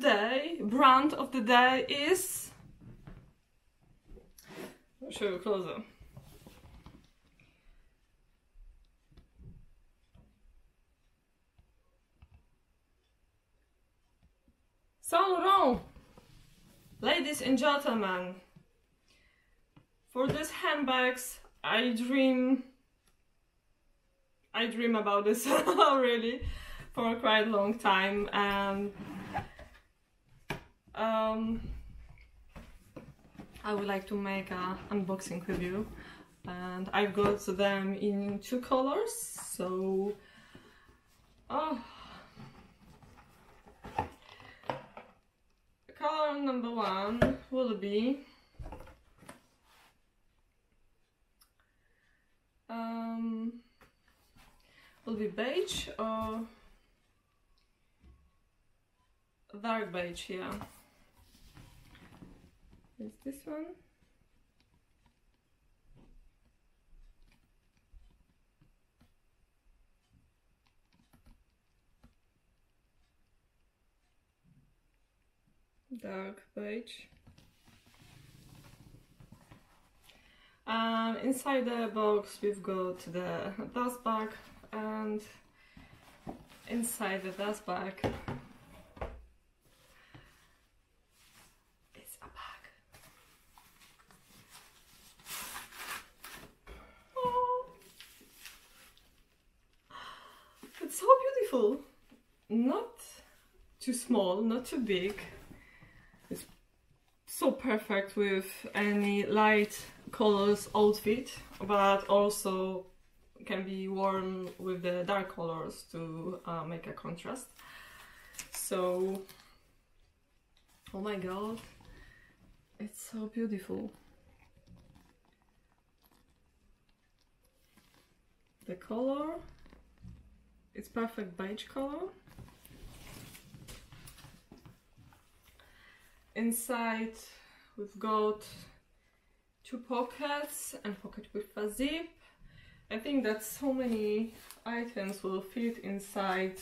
day, brand of the day is... I'll show you closer. Saint Laurent, ladies and gentlemen, for these handbags I dream about this really for quite a long time, and I would like to make an unboxing review, and I've got them in two colors, so color number one will be beige or dark beige. Yeah, it's this one. Dark beige. Inside the box we've got the dust bag, and inside the dust bag is a bag. Oh, it's so beautiful. Not too small, not too big. It's so perfect with any light colors outfit, but also can be worn with the dark colors to make a contrast. So, oh my god, it's so beautiful. The color, it's perfect beige color. Inside we've got two pockets and pocket with a zip. I think that so many items will fit inside.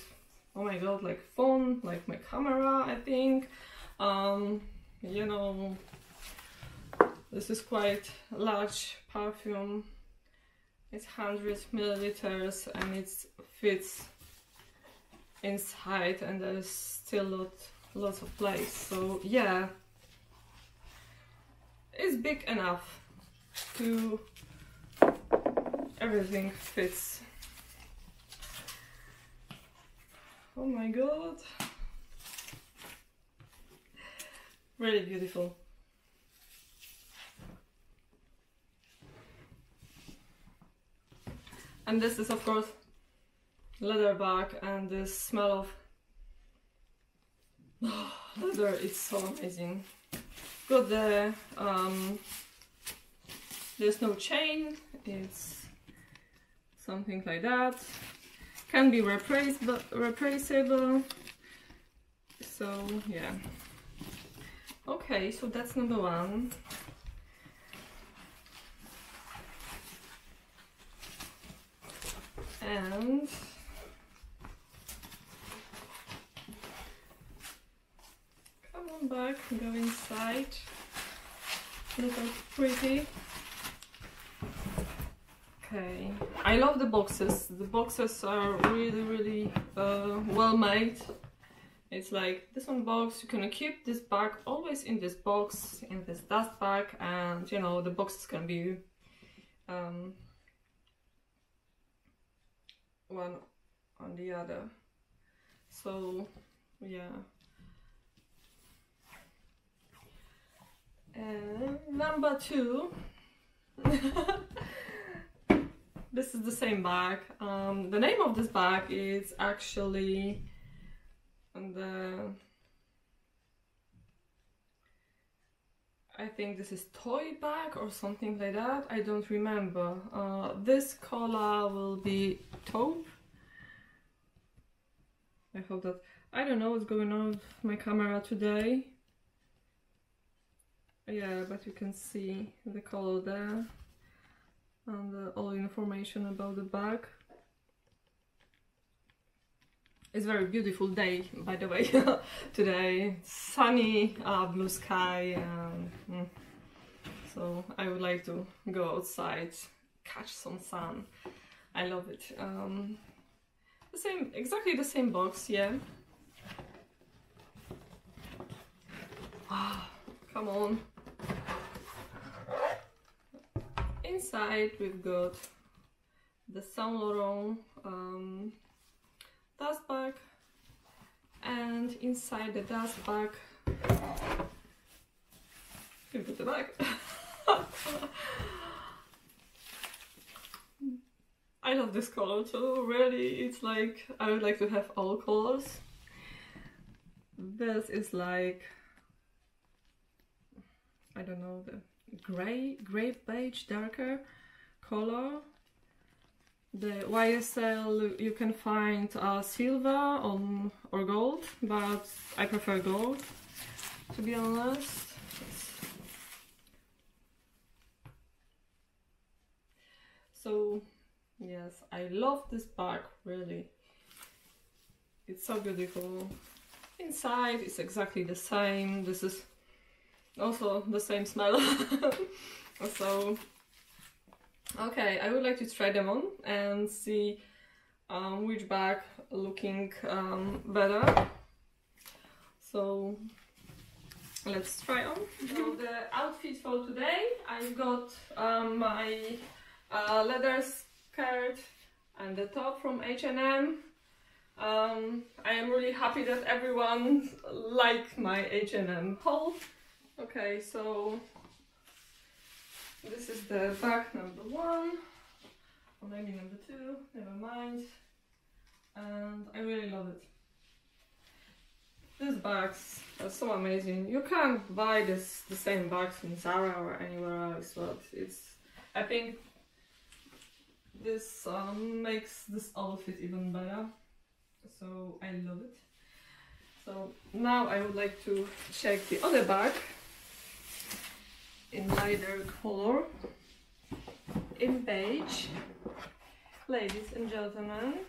Oh my god, like phone, like my camera, I think. You know, this is quite large perfume. It's 100 milliliters and it fits inside, and there's still lots of place. So yeah, it's big enough to everything fits. Oh my god, really beautiful. And this is of course leather bag, and the smell of leather is so amazing. Got the there's no chain, it's something like that. Can be replaceable. So yeah. Okay, so that's number one. And come on back, go inside. Look how pretty. Okay, I love the boxes. The boxes are really well made. It's like this one box, you can keep this bag always in this box, in this dust bag, and you know the boxes can be one on the other. So yeah. And number two. This is the same bag. The name of this bag is actually on the... I think this is toy bag or something like that. I don't remember. This color will be taupe. I hope that... I don't know what's going on with my camera today. Yeah, but you can see the color there. And all information about the bag. It's a very beautiful day, by the way, today. Sunny, blue sky, so I would like to go outside, catch some sun. I love it. The same, exactly the same box, yeah. Wow, come on. Inside we've got the Saint Laurent dust bag, and inside the dust bag we've got the bag. I love this color too, really. It's like, I would like to have all colors. This is like, I don't know, the gray beige, darker color. The YSL you can find silver or gold, but I prefer gold, to be honest. So yes, I love this bag, really. It's so beautiful. Inside it's exactly the same. This is also the same smell. So okay, I would like to try them on and see which bag looking better. So let's try on. So the outfit for today, I've got my leather skirt and the top from H&M. I am really happy that everyone liked my H&M haul. Okay, so this is the bag number one, or maybe number two, never mind. And I really love it. These bags are so amazing. You can't buy the same bags in Zara or anywhere else, but it's, I think this makes this outfit even better. So I love it. So now I would like to check the other bag in lighter color, in beige. Ladies and gentlemen, and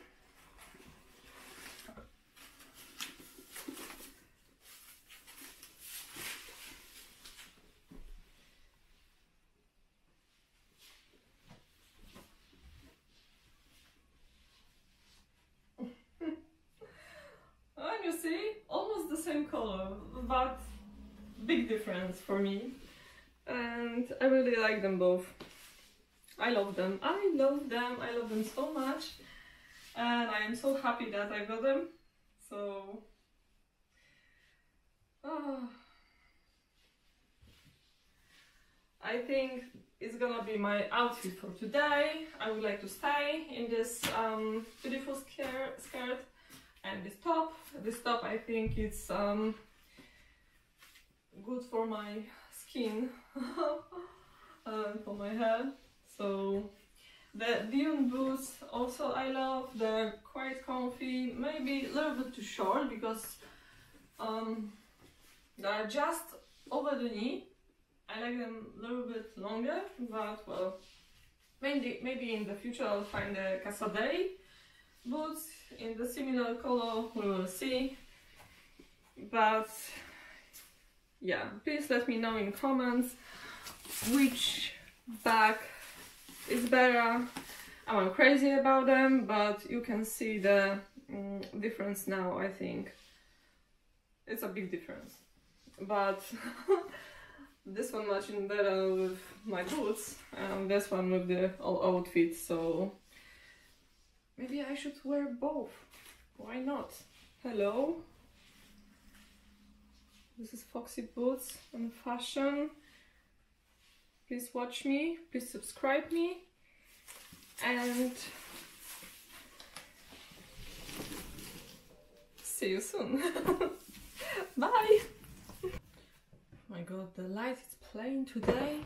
you see, almost the same color, but big difference for me. And I really like them both. I love them. I love them. I love them so much. And I am so happy that I got them. So... I think it's gonna be my outfit for today. I would like to stay in this beautiful skirt and this top. This top, I think it's good for my skin, for my hair. So the Dune boots also I love. They're quite comfy, maybe a little bit too short because they're just over the knee. I like them a little bit longer, but well, maybe in the future I'll find the Casadei boots in the similar color, we will see. But yeah, please let me know in comments which bag is better. I'm crazy about them, but you can see the difference now, I think. It's a big difference. But this one matching better with my boots, and this one with the all outfit, so maybe I should wear both. Why not? Hello? This is Foxy Boots and Fashion. Please watch me, please subscribe me, and see you soon. Bye! Oh my god, the light is playing today.